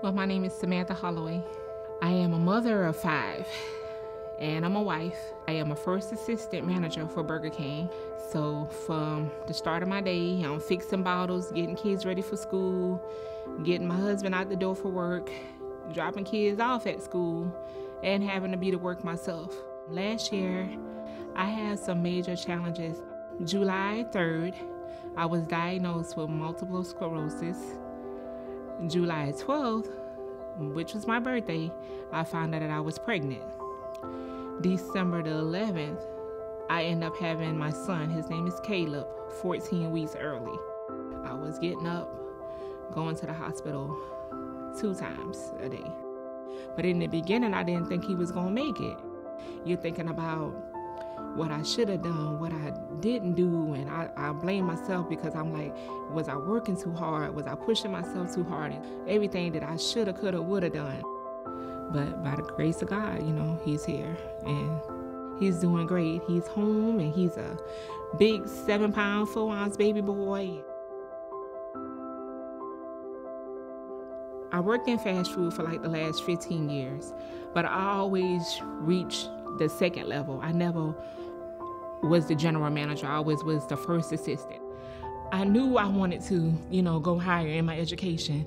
Well, my name is Samantha Holloway. I am a mother of 5, and I'm a wife. I am a first assistant manager for Burger King. So from the start of my day, I'm fixing bottles, getting kids ready for school, getting my husband out the door for work, dropping kids off at school, and having to be to work myself. Last year, I had some major challenges. July 3rd, I was diagnosed with multiple sclerosis. July 12th, which was my birthday, I found out that I was pregnant. December the 11th, I end up having my son, his name is Caleb, 14 weeks early. I was getting up, going to the hospital 2 times a day. But in the beginning, I didn't think he was gonna make it. You're thinking about what I should have done, what I didn't do, and I blame myself because I'm like, was I working too hard? Was I pushing myself too hard? And everything that I should have, could have, would have done. But by the grace of God, you know, he's here and he's doing great. He's home and he's a big 7-pound, 4-ounce baby boy. I worked in fast food for like the last 15 years, but I always reached the second level. I never was the general manager. I always was the first assistant. I knew I wanted to, you know, go higher in my education.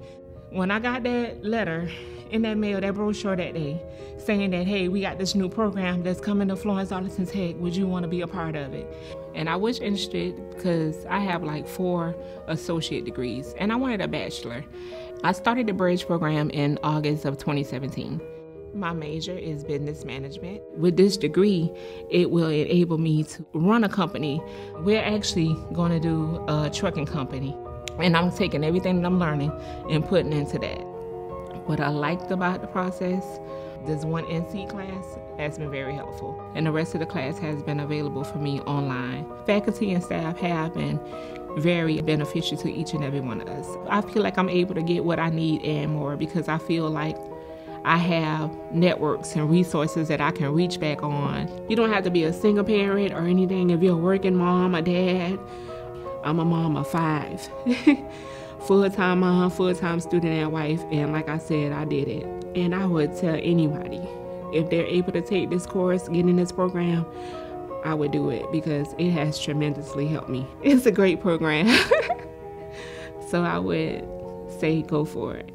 When I got that letter in that mail, that brochure that day, saying that, hey, we got this new program that's coming to Florence Darlington Tech. Would you want to be a part of it? And I was interested because I have like 4 associate degrees and I wanted a bachelor. I started the Bridge program in August of 2017. My major is business management. With this degree, it will enable me to run a company. We're actually going to do a trucking company, and I'm taking everything that I'm learning and putting into that. What I liked about the process, this one NC class has been very helpful, and the rest of the class has been available for me online. Faculty and staff have been very beneficial to each and every one of us. I feel like I'm able to get what I need and more because I feel like I have networks and resources that I can reach back on. You don't have to be a single parent or anything if you're a working mom or dad. I'm a mom of 5. Full-time mom, full-time student and wife, and like I said, I did it. And I would tell anybody, if they're able to take this course, get in this program, I would do it because it has tremendously helped me. It's a great program. So I would say go for it.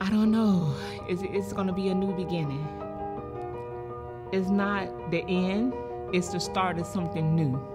I don't know, it's gonna be a new beginning. It's not the end, it's the start of something new.